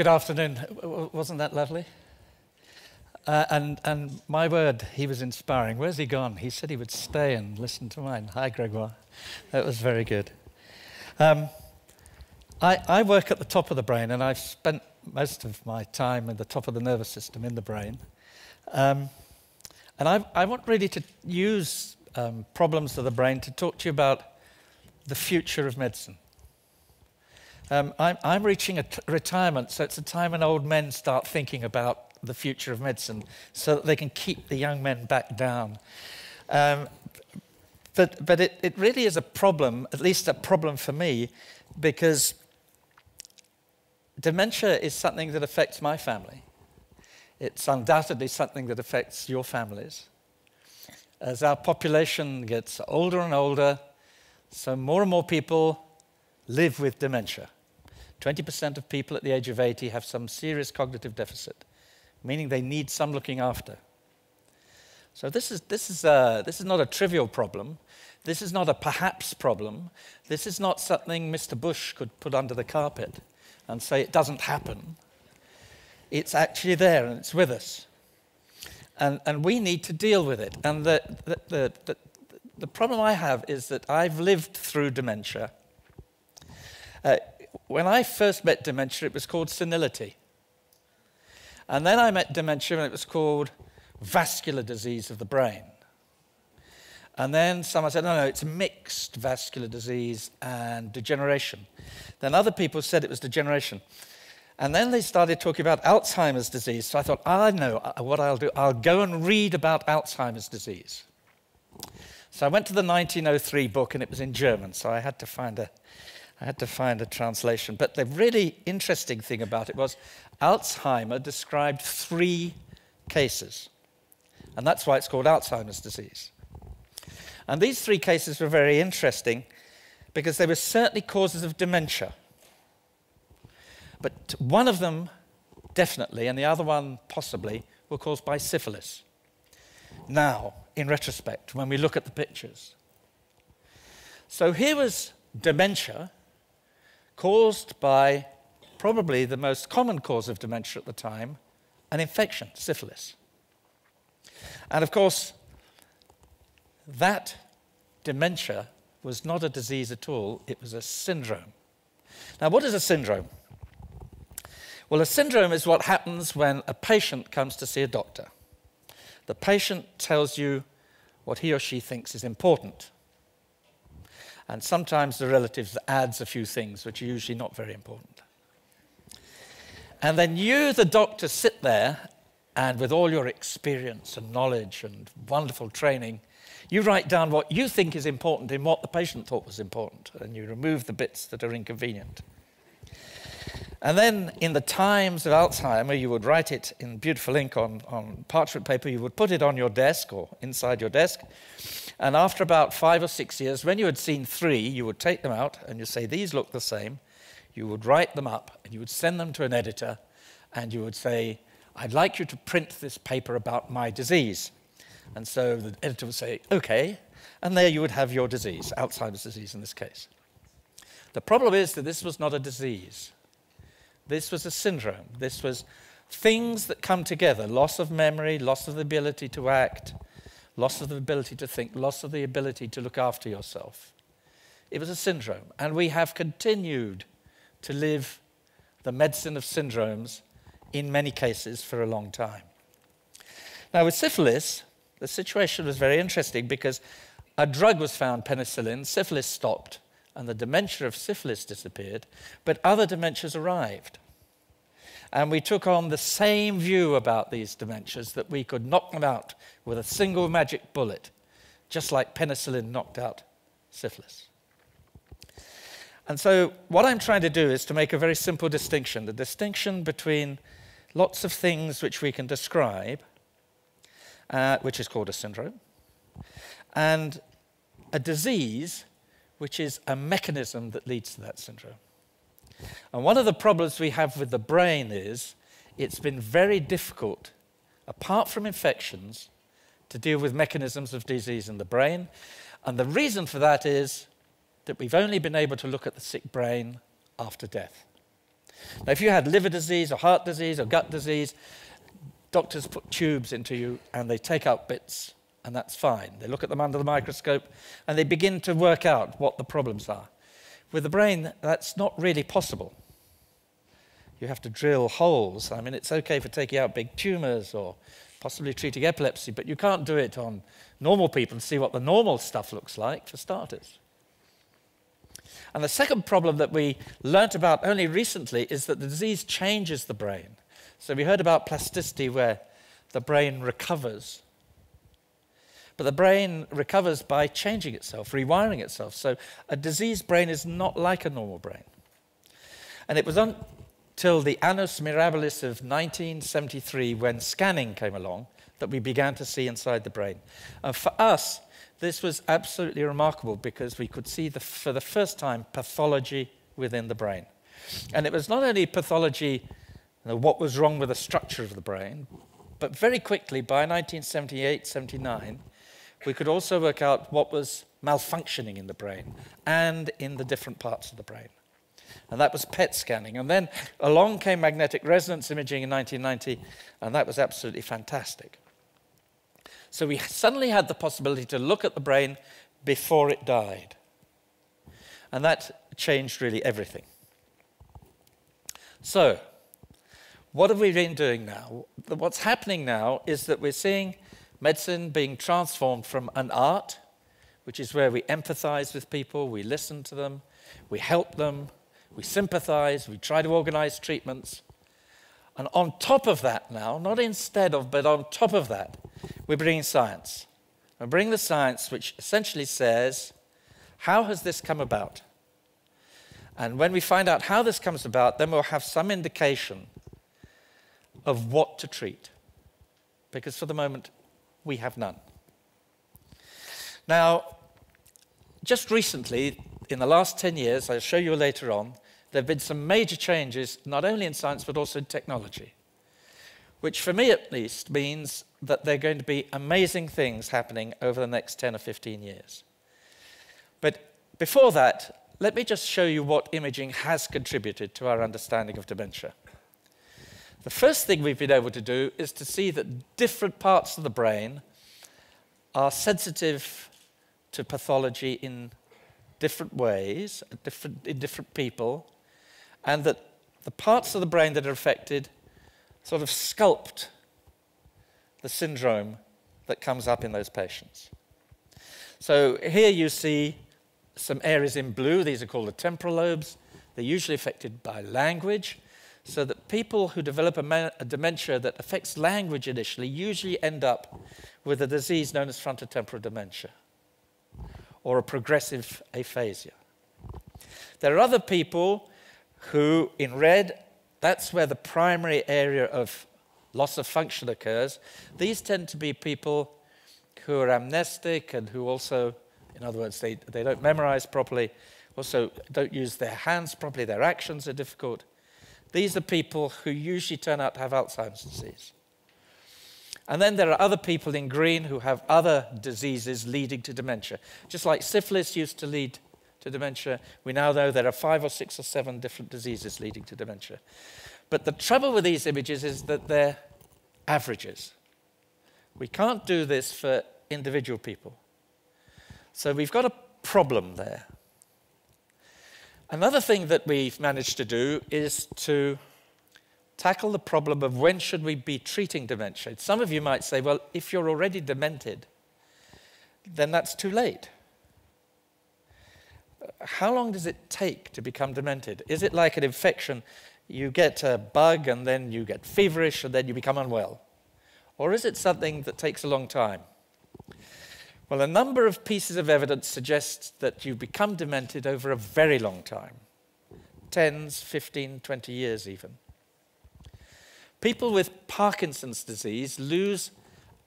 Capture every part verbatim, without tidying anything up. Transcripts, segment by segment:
Good afternoon. Wasn't that lovely? Uh, and, and my word, he was inspiring. Where's he gone? He said he would stay and listen to mine. Hi, Gregoire. That was very good. Um, I, I work at the top of the brain, and I've spent most of my time at the top of the nervous system in the brain. Um, and I, I want really to use um, problems of the brain to talk to you about the future of medicine. Um, I'm, I'm reaching a t retirement, so it's a time when old men start thinking about the future of medicine so that they can keep the young men back down. Um, but but it, it really is a problem, at least a problem for me, because dementia is something that affects my family. It's undoubtedly something that affects your families. As our population gets older and older, so more and more people live with dementia. twenty percent of people at the age of eighty have some serious cognitive deficit, meaning they need some looking after. So this is, this is, a, this is not a trivial problem. This is not a perhaps problem. This is not something Mister Bush could put under the carpet and say it doesn't happen. It's actually there and it's with us. And, and we need to deal with it. And the, the, the, the, the problem I have is that I've lived through dementia. Uh, when I first met dementia, it was called senility. And then I met dementia, and it was called vascular disease of the brain. And then someone said, no, no, it's mixed vascular disease and degeneration. Then other people said it was degeneration. And then they started talking about Alzheimer's disease. So I thought, I know what I'll do. I'll go and read about Alzheimer's disease. So I went to the nineteen oh three book, and it was in German, so I had to find a, I had to find a translation. But the really interesting thing about it was Alzheimer described three cases. And that's why it's called Alzheimer's disease. And these three cases were very interesting because they were certainly causes of dementia. But one of them definitely, and the other one possibly, were caused by syphilis. Now, in retrospect, when we look at the pictures. So here was dementia caused by probably the most common cause of dementia at the time, an infection, syphilis. And of course, that dementia was not a disease at all, it was a syndrome. Now, what is a syndrome? Well, a syndrome is what happens when a patient comes to see a doctor. The patient tells you what he or she thinks is important. And sometimes the relatives adds a few things which are usually not very important. And then you, the doctor, sit there, and with all your experience and knowledge and wonderful training, you write down what you think is important in what the patient thought was important, and you remove the bits that are inconvenient. And then in the Times of Alzheimer, you would write it in beautiful ink on, on parchment paper, you would put it on your desk or inside your desk, and after about five or six years, when you had seen three, you would take them out and you say, these look the same. You would write them up, and you would send them to an editor, and you would say, I'd like you to print this paper about my disease. And so the editor would say, OK, and there you would have your disease, Alzheimer's disease in this case. The problem is that this was not a disease. This was a syndrome. This was things that come together, loss of memory, loss of the ability to act, loss of the ability to think, loss of the ability to look after yourself. It was a syndrome, and we have continued to live the medicine of syndromes in many cases for a long time. Now, with syphilis, the situation was very interesting because a drug was found, penicillin, syphilis stopped, and the dementia of syphilis disappeared, but other dementias arrived. And we took on the same view about these dementias, that we could knock them out with a single magic bullet, just like penicillin knocked out syphilis. And so what I'm trying to do is to make a very simple distinction, the distinction between lots of things which we can describe, uh, which is called a syndrome, and a disease, which is a mechanism that leads to that syndrome. And one of the problems we have with the brain is it's been very difficult, apart from infections, to deal with mechanisms of disease in the brain. And the reason for that is that we've only been able to look at the sick brain after death. Now, if you had liver disease or heart disease or gut disease, doctors put tubes into you and they take out bits, and that's fine. They look at them under the microscope and they begin to work out what the problems are. With the brain, that's not really possible. You have to drill holes. I mean, it's okay for taking out big tumors or possibly treating epilepsy, but you can't do it on normal people and see what the normal stuff looks like, for starters. And the second problem that we learnt about only recently is that the disease changes the brain. So we heard about plasticity, where the brain recovers. But the brain recovers by changing itself, rewiring itself. So a diseased brain is not like a normal brain. And it was until the annus mirabilis of nineteen seventy-three, when scanning came along, that we began to see inside the brain. And for us, this was absolutely remarkable, because we could see, the, for the first time, pathology within the brain. And it was not only pathology, you know, what was wrong with the structure of the brain, but very quickly, by nineteen seventy-eight, seventy-nine, we could also work out what was malfunctioning in the brain and in the different parts of the brain. And that was P E T scanning. And then along came magnetic resonance imaging in nineteen ninety, and that was absolutely fantastic. So we suddenly had the possibility to look at the brain before it died. And that changed really everything. So what have we been doing now? What's happening now is that we're seeing medicine being transformed from an art, which is where we empathize with people, we listen to them, we help them, we sympathize, we try to organize treatments. And on top of that now, not instead of, but on top of that, we're bringing science. We're bringing the science which essentially says, how has this come about? And when we find out how this comes about, then we'll have some indication of what to treat. Because for the moment, we have none. Now, just recently, in the last ten years, I'll show you later on, there have been some major changes, not only in science, but also in technology, which for me at least means that there are going to be amazing things happening over the next ten or fifteen years. But before that, let me just show you what imaging has contributed to our understanding of dementia. The first thing we've been able to do is to see that different parts of the brain are sensitive to pathology in different ways, different, in different people, and that the parts of the brain that are affected sort of sculpt the syndrome that comes up in those patients. So here you see some areas in blue. These are called the temporal lobes. They're usually affected by language, so that people who develop a, a dementia that affects language initially usually end up with a disease known as frontotemporal dementia or a progressive aphasia. There are other people who, in red, that's where the primary area of loss of function occurs. These tend to be people who are amnestic and who also, in other words, they, they don't memorize properly, also don't use their hands properly, their actions are difficult. These are people who usually turn out to have Alzheimer's disease. And then there are other people in green who have other diseases leading to dementia. Just like syphilis used to lead to dementia, we now know there are five or six or seven different diseases leading to dementia. But the trouble with these images is that they're averages. We can't do this for individual people. So we've got a problem there. Another thing that we've managed to do is to tackle the problem of when should we be treating dementia. Some of you might say, well, if you're already demented, then that's too late. How long does it take to become demented? Is it like an infection? You get a bug and then you get feverish and then you become unwell? Or is it something that takes a long time? Well, a number of pieces of evidence suggest that you become demented over a very long time, tens, fifteen, twenty years even. People with Parkinson's disease lose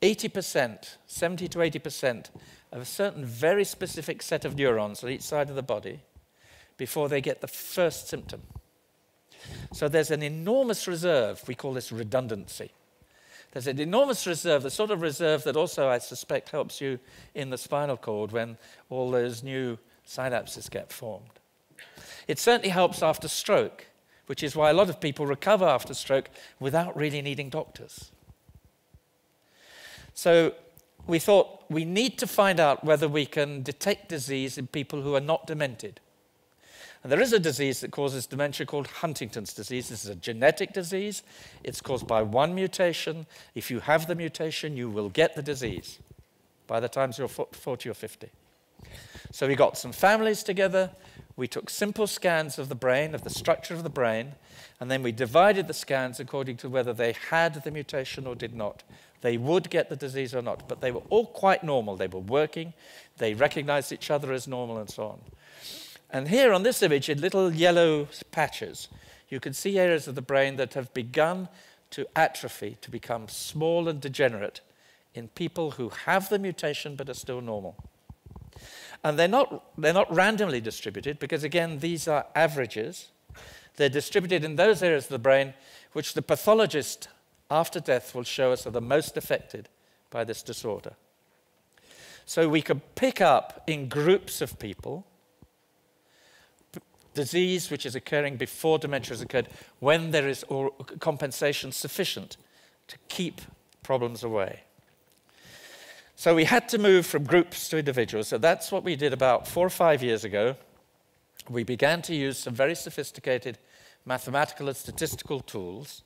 eighty percent, seventy to eighty percent of a certain very specific set of neurons on each side of the body before they get the first symptom. So there's an enormous reserve. We call this redundancy. There's an enormous reserve, the sort of reserve that also, I suspect, helps you in the spinal cord when all those new synapses get formed. It certainly helps after stroke, which is why a lot of people recover after stroke without really needing doctors. So we thought we need to find out whether we can detect disease in people who are not demented. And there is a disease that causes dementia called Huntington's disease. This is a genetic disease. It's caused by one mutation. If you have the mutation, you will get the disease by the time you're forty or fifty. So we got some families together. We took simple scans of the brain, of the structure of the brain, and then we divided the scans according to whether they had the mutation or did not. They would get the disease or not, but they were all quite normal. They were working, they recognized each other as normal, and so on. And here on this image, in little yellow patches, you can see areas of the brain that have begun to atrophy, to become small and degenerate in people who have the mutation but are still normal. And they're not, they're not randomly distributed because, again, these are averages. They're distributed in those areas of the brain which the pathologist after death will show us are the most affected by this disorder. So we can pick up in groups of people disease which is occurring before dementia has occurred when there is or compensation sufficient to keep problems away. So we had to move from groups to individuals. So that's what we did about four or five years ago. We began to use some very sophisticated mathematical and statistical tools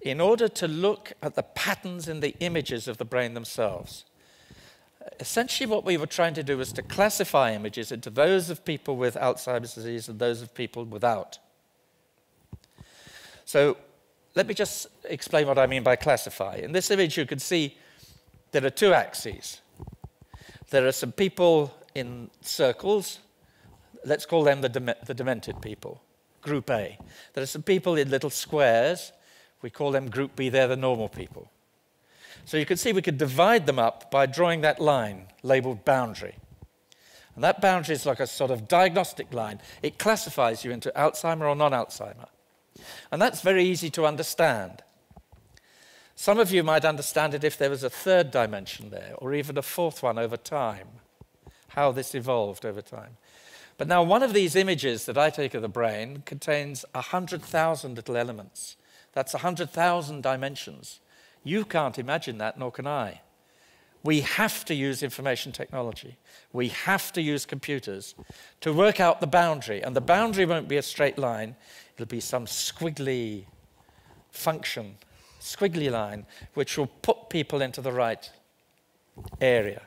in order to look at the patterns in the images of the brain themselves. Essentially, what we were trying to do was to classify images into those of people with Alzheimer's disease and those of people without. So let me just explain what I mean by classify. In this image, you can see there are two axes. There are some people in circles. Let's call them the, de the demented people, group A. There are some people in little squares. We call them group B. They're the normal people. So you can see we could divide them up by drawing that line labeled boundary. And that boundary is like a sort of diagnostic line. It classifies you into Alzheimer or non-Alzheimer. And that's very easy to understand. Some of you might understand it if there was a third dimension there, or even a fourth one over time, how this evolved over time. But now one of these images that I take of the brain contains one hundred thousand little elements. That's one hundred thousand dimensions. You can't imagine that, nor can I. We have to use information technology. We have to use computers to work out the boundary. And the boundary won't be a straight line. It'll be some squiggly function, squiggly line, which will put people into the right area.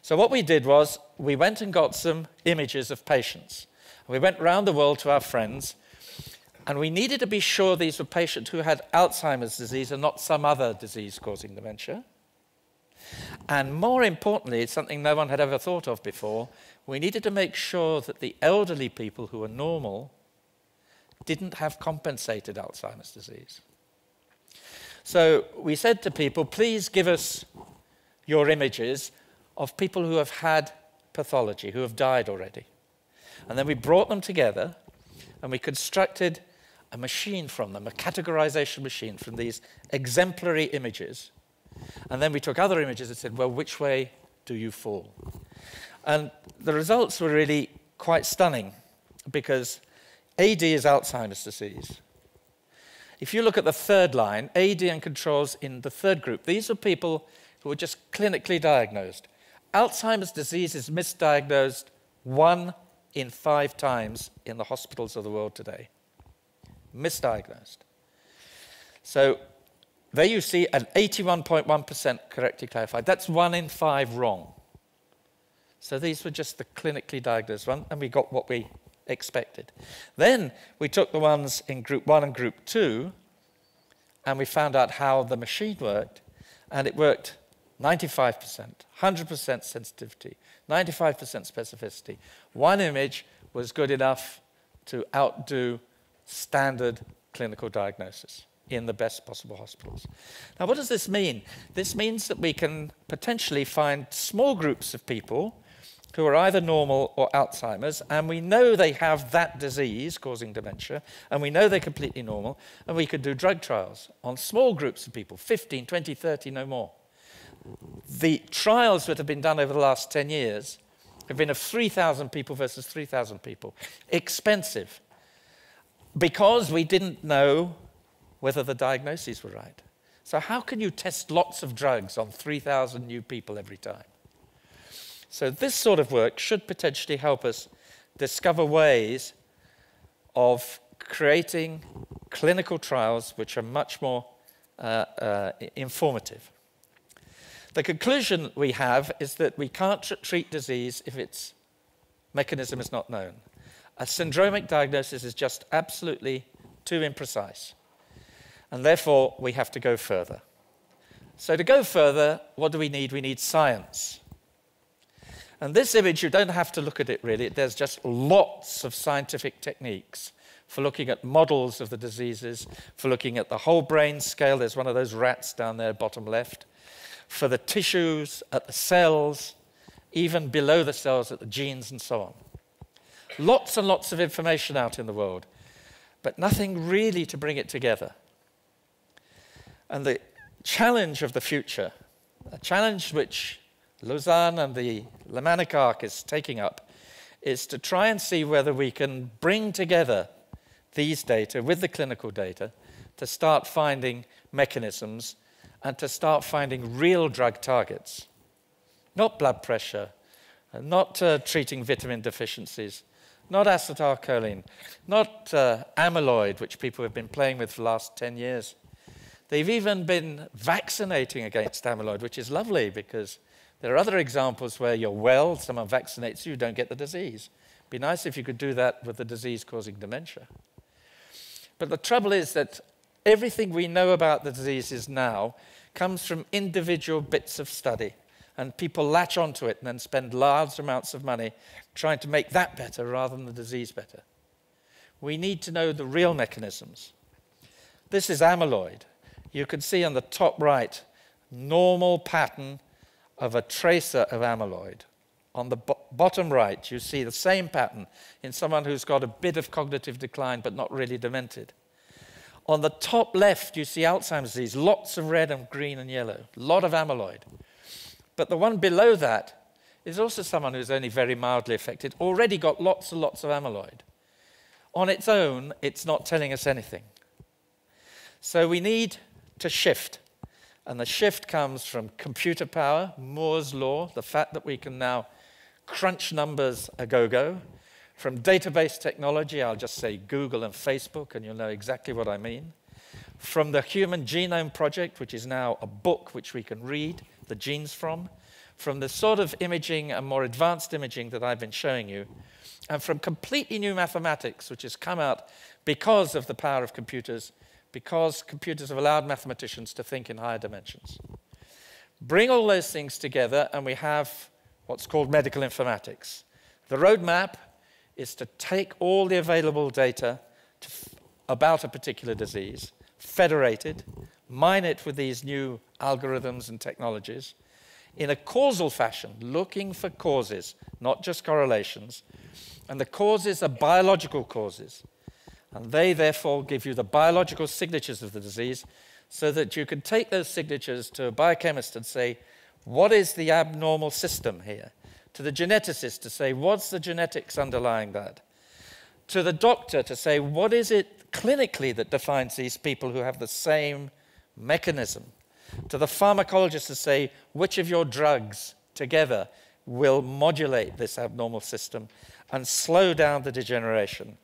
So what we did was we went and got some images of patients. We went round the world to our friends, and we needed to be sure these were patients who had Alzheimer's disease and not some other disease causing dementia. And more importantly, it's something no one had ever thought of before, we needed to make sure that the elderly people who were normal didn't have compensated Alzheimer's disease. So we said to people, please give us your images of people who have had pathology, who have died already. And then we brought them together, and we constructed a machine from them, a categorization machine from these exemplary images. And then we took other images and said, well, which way do you fall? And the results were really quite stunning because A D is Alzheimer's disease. If you look at the third line, A D and controls in the third group, these are people who were just clinically diagnosed. Alzheimer's disease is misdiagnosed one in five times in the hospitals of the world today. Misdiagnosed. So there you see an eighty-one point one percent correctly clarified. That's one in five wrong. So these were just the clinically diagnosed one, and we got what we expected. Then we took the ones in group one and group two, and we found out how the machine worked, and it worked ninety-five percent, one hundred percent sensitivity, ninety-five percent specificity. One image was good enough to outdo standard clinical diagnosis in the best possible hospitals. Now, what does this mean? This means that we can potentially find small groups of people who are either normal or Alzheimer's, and we know they have that disease causing dementia, and we know they're completely normal, and we could do drug trials on small groups of people, fifteen, twenty, thirty, no more. The trials that have been done over the last ten years have been of three thousand people versus three thousand people. Expensive. because we didn't know whether the diagnoses were right. So how can you test lots of drugs on three thousand new people every time? So this sort of work should potentially help us discover ways of creating clinical trials which are much more uh, uh, informative. The conclusion we have is that we can't tr treat disease if its mechanism is not known. A syndromic diagnosis is just absolutely too imprecise. And therefore, we have to go further. So to go further, what do we need? We need science. And this image, you don't have to look at it, really. There's just lots of scientific techniques for looking at models of the diseases, for looking at the whole brain scale. There's one of those rats down there, bottom left. For the tissues, at the cells, even below the cells, at the genes, and so on. Lots and lots of information out in the world, but nothing really to bring it together. And the challenge of the future, a challenge which Lausanne and the Lemanic Arc is taking up, is to try and see whether we can bring together these data with the clinical data to start finding mechanisms and to start finding real drug targets. Not blood pressure, not uh, treating vitamin deficiencies, not acetylcholine, not uh, amyloid, which people have been playing with for the last ten years. They've even been vaccinating against amyloid, which is lovely because there are other examples where you're well, someone vaccinates you, you don't get the disease. It'd be nice if you could do that with the disease causing dementia. But the trouble is that everything we know about the diseases now comes from individual bits of study, and people latch onto it and then spend large amounts of money trying to make that better rather than the disease better. We need to know the real mechanisms. This is amyloid. You can see on the top right, normal pattern of a tracer of amyloid. On the bo bottom right, you see the same pattern in someone who's got a bit of cognitive decline but not really demented. On the top left, you see Alzheimer's disease, lots of red and green and yellow, a lot of amyloid. But the one below that is also someone who's only very mildly affected, already got lots and lots of amyloid. On its own, it's not telling us anything. So we need to shift. And the shift comes from computer power, Moore's law, the fact that we can now crunch numbers a go-go, from database technology, I'll just say Google and Facebook, and you'll know exactly what I mean, from the Human Genome Project, which is now a book which we can read the genes from, from the sort of imaging and more advanced imaging that I've been showing you, and from completely new mathematics, which has come out because of the power of computers, because computers have allowed mathematicians to think in higher dimensions. Bring all those things together, and we have what's called medical informatics. The roadmap is to take all the available data to about a particular disease, federate it, mine it with these new algorithms and technologies, in a causal fashion, looking for causes, not just correlations. And the causes are biological causes. And they, therefore, give you the biological signatures of the disease so that you can take those signatures to a biochemist and say, what is the abnormal system here? To the geneticist to say, what's the genetics underlying that? To the doctor to say, what is it clinically that defines these people who have the same mechanism? To the pharmacologist to say, which of your drugs together will modulate this abnormal system and slow down the degeneration?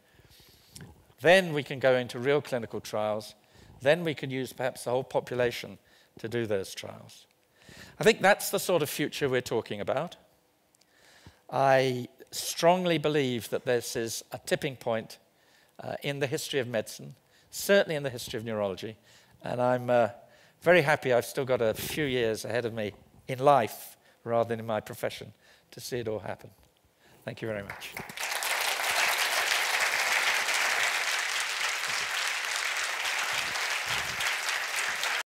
Then we can go into real clinical trials. Then we can use perhaps the whole population to do those trials. I think that's the sort of future we're talking about. I strongly believe that this is a tipping point uh, in the history of medicine, certainly in the history of neurology. And I'm uh, very happy I've still got a few years ahead of me in life rather than in my profession to see it all happen. Thank you very much.